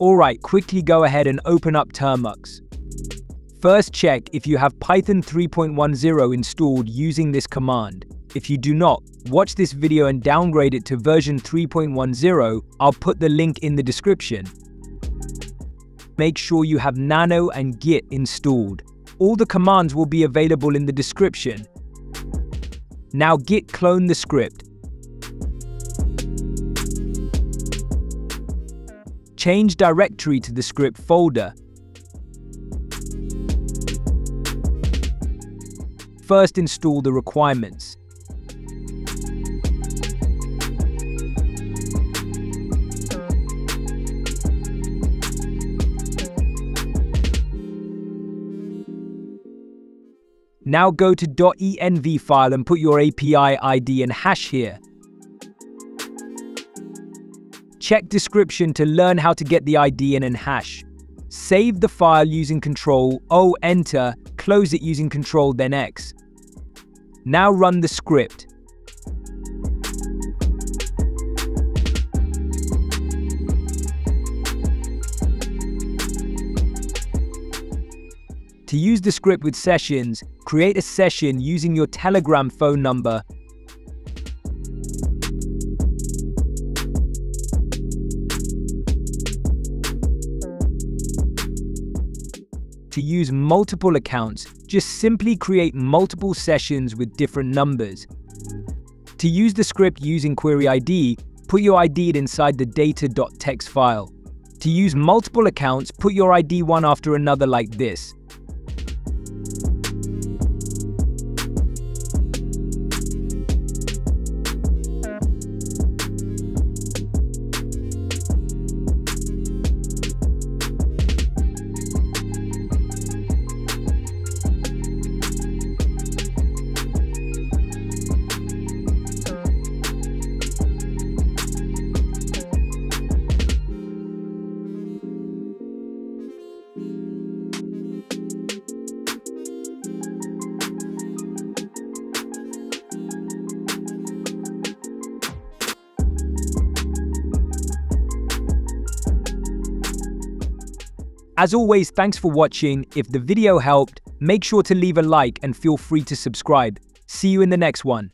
Alright, quickly go ahead and open up Termux. First, check if you have Python 3.10 installed using this command. If you do not, watch this video and downgrade it to version 3.10. I'll put the link in the description. Make sure you have nano and git installed. All the commands will be available in the description. Now git clone the script. Change directory to the script folder. First, install the requirements. Now go to .env file and put your API ID and hash here. Check description to learn how to get the ID and hash. Save the file using Ctrl-O, enter, close it using Ctrl then X. Now run the script. To use the script with sessions, create a session using your Telegram phone number. To use multiple accounts, just simply create multiple sessions with different numbers. To use the script using query ID, put your ID inside the data.txt file. To use multiple accounts, put your ID one after another like this. As always, thanks for watching. If the video helped, make sure to leave a like and feel free to subscribe. See you in the next one.